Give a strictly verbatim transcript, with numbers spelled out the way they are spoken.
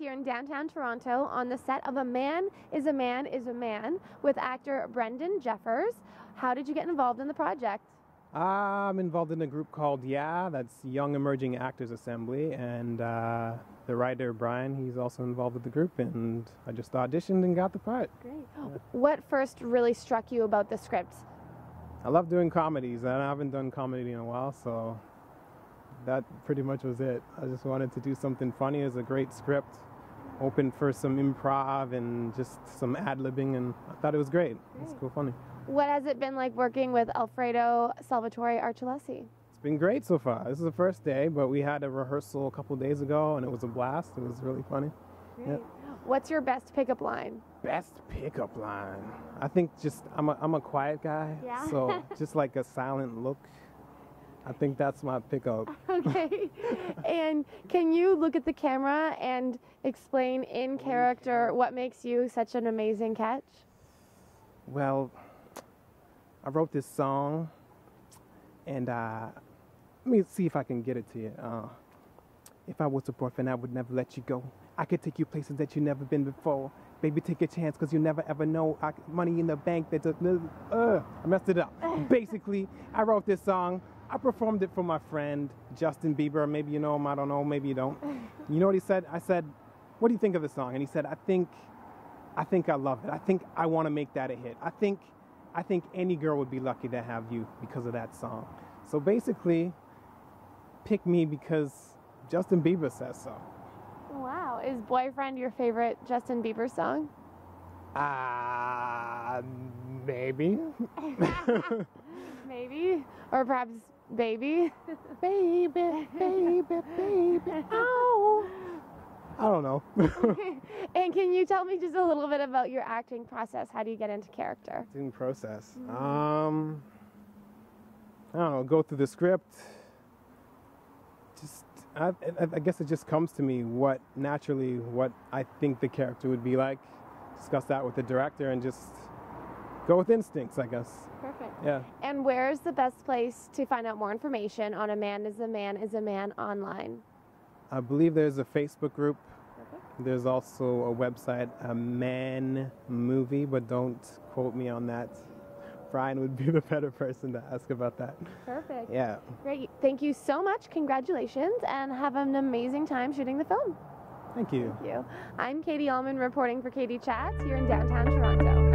here in downtown Toronto on the set of A Man Is a Man Is a Man with actor Brendan Jeffers. How did you get involved in the project? I'm involved in a group called Yeah, that's Young Emerging Actors Assembly, and uh, the writer Brian, he's also involved with the group, and I just auditioned and got the part. Great. Yeah. What first really struck you about the script? I love doing comedies, and I haven't done comedy in a while, so that pretty much was it. I just wanted to do something funny. It was a great script, open for some improv and just some ad-libbing, and I thought it was great. great. It's cool funny. What has it been like working with Alfredo Salvatore Archilesi? It's been great so far. This is the first day, but we had a rehearsal a couple days ago, and it was a blast. It was really funny. Yeah. What's your best pickup line? Best pickup line? I think just, I'm a, I'm a quiet guy, yeah. So just like a silent look. I think that's my pickup. Okay. And can you look at the camera and explain in character what makes you such an amazing catch? Well, I wrote this song, and uh, let me see if I can get it to you. Uh, if I was a boyfriend, I would never let you go. I could take you places that you've never been before. Baby, take a chance, because you never ever know. I, money in the bank, that's a, uh, I messed it up. Basically, I wrote this song. I performed it for my friend, Justin Bieber. Maybe you know him, I don't know, maybe you don't. You know what he said? I said, what do you think of the song? And he said, I think, I think I love it. I think I want to make that a hit. I think, I think any girl would be lucky to have you because of that song. So basically, pick me because Justin Bieber says so. Wow, is Boyfriend your favorite Justin Bieber song? Ah, uh, maybe. Maybe, or perhaps Baby. Baby, baby, baby, ow. I don't know. And can you tell me just a little bit about your acting process? How do you get into character? Acting process? Mm-hmm. Um, I don't know, go through the script. Just, I, I, I guess it just comes to me what, naturally, what I think the character would be like. Discuss that with the director and just go with instincts, I guess. Perfect. Yeah. And where is the best place to find out more information on A Man Is a Man Is a Man online? I believe there's a Facebook group. Perfect. There's also a website, A Man Movie, but don't quote me on that. Brian would be the better person to ask about that. Perfect. Yeah. Great. Thank you so much. Congratulations, and have an amazing time shooting the film. Thank you. Thank you. I'm Katie Uhlmann reporting for Katie Chats here in downtown Toronto.